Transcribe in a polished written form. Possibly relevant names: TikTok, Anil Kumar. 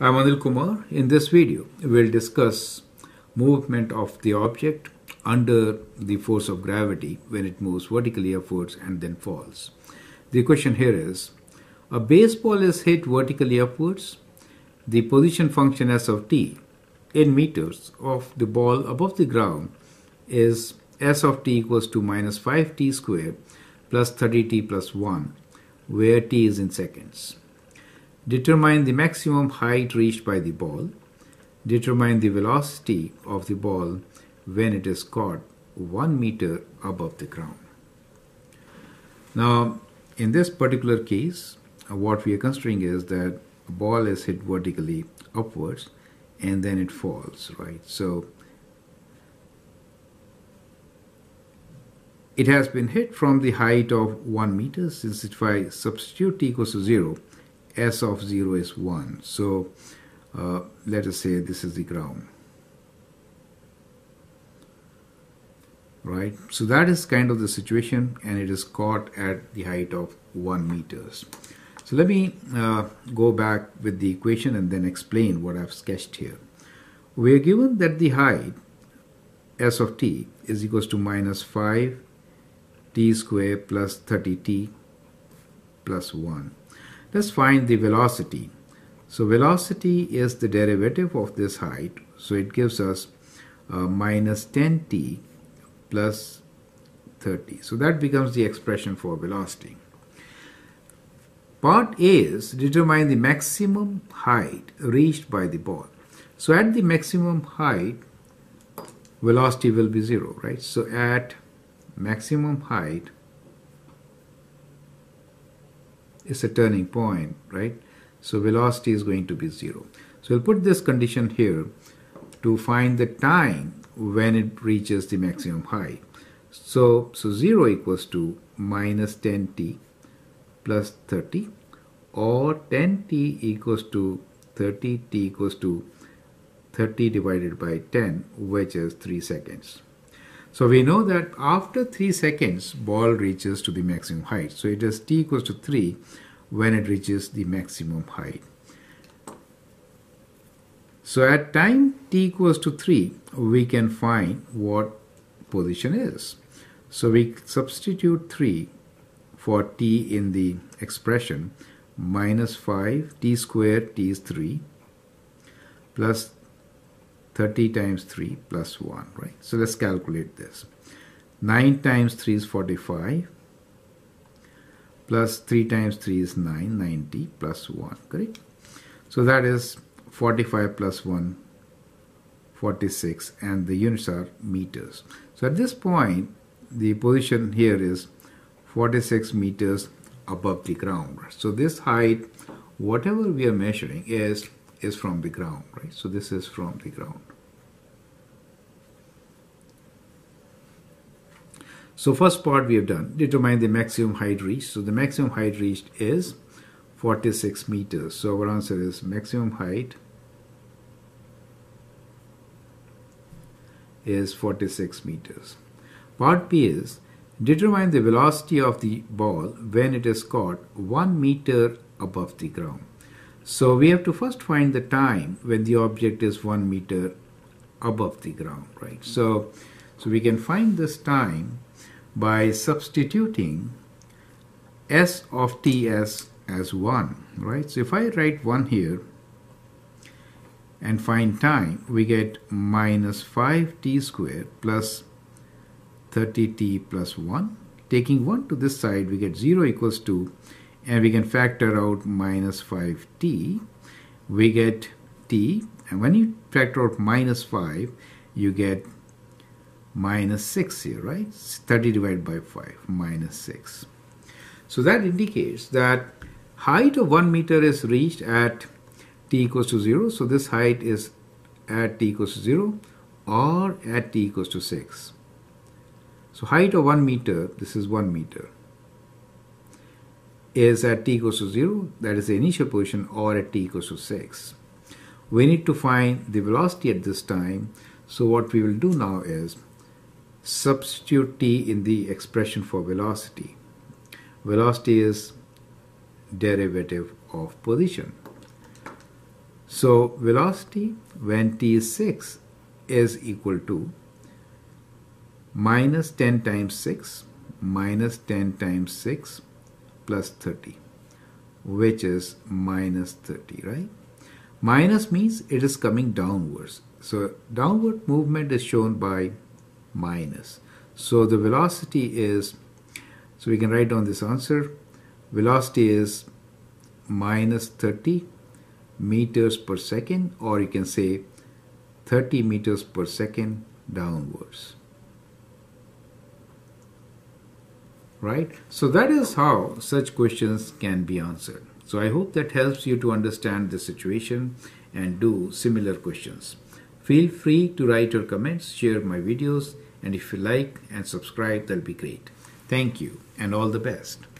I am Anil Kumar. In this video, we will discuss movement of the object under the force of gravity when it moves vertically upwards and then falls. The question here is, a baseball is hit vertically upwards. The position function S of t in meters of the ball above the ground is S of t equals to minus 5t squared plus 30t plus 1, where t is in seconds. Determine the maximum height reached by the ball. Determine the velocity of the ball when it is caught 1 meter above the ground. Now, in this particular case, what we are considering is that a ball is hit vertically upwards and then it falls, right? So, it has been hit from the height of 1 meter. Since if I substitute t equals to 0, S of 0 is 1. So let us say this is the ground. Right? So that is kind of the situation, and it is caught at the height of 1 meters. So let me go back with the equation and then explain what I've sketched here. We are given that the height S of t is equals to minus 5 t squared plus 30t plus 1. Let's find the velocity. So velocity is the derivative of this height. So it gives us minus 10t plus 30. So that becomes the expression for velocity. Part A is determine the maximum height reached by the ball. So at the maximum height, velocity will be 0, right? So at maximum height, it's a turning point, right? So velocity is going to be 0. So we'll put this condition here to find the time when it reaches the maximum height. So 0 equals to minus 10t plus 30, or 10t equals to 30, t equals to 30 divided by 10, which is 3 seconds. So we know that after 3 seconds, ball reaches to the maximum height. So it is t equals to 3 when it reaches the maximum height. So at time t equals to 3, we can find what position is. So we substitute 3 for t in the expression, minus 5 t squared, t is 3, plus 30 times 3 plus 1, right? So let's calculate this. 9 times 3 is 45, plus 3 times 3 is 9, 90 plus 1, correct? So that is 45 plus 1, 46, and the units are meters. So at this point, the position here is 46 meters above the ground. Right? So this height, whatever we are measuring, is from the ground, right? So this is from the ground. So first part we have done, determine the maximum height reached. So the maximum height reached is 46 meters. So our answer is maximum height is 46 meters. Part B is determine the velocity of the ball when it is caught 1 meter above the ground. So we have to first find the time when the object is 1 meter above the ground, right? So we can find this time by substituting S of t as 1, right? So if I write 1 here and find time, we get minus 5t squared plus 30t plus 1. Taking 1 to this side, we get 0 equals 2. And we can factor out minus 5t, we get t, and when you factor out minus 5, you get minus 6 here, right? 30 divided by 5, minus 6. So that indicates that height of 1 meter is reached at t equals to 0, so this height is at t equals to 0 or at t equals to 6. So height of 1 meter, this is 1 meter, is at t equals to 0, that is the initial position, or at t equals to 6. We need to find the velocity at this time. So what we will do now is substitute t in the expression for velocity. Velocity is derivative of position. So velocity when t is 6 is equal to minus 10 times 6 minus 10 times 6 plus 30, which is minus 30, right? Minus means it is coming downwards. So downward movement is shown by minus. So the velocity is, so we can write down this answer. Velocity is minus 30 meters per second, or you can say 30 meters per second downwards. Right? So that is how such questions can be answered. So I hope that helps you to understand the situation and do similar questions. Feel free to write your comments, share my videos, and if you like and subscribe, that'll be great. Thank you and all the best.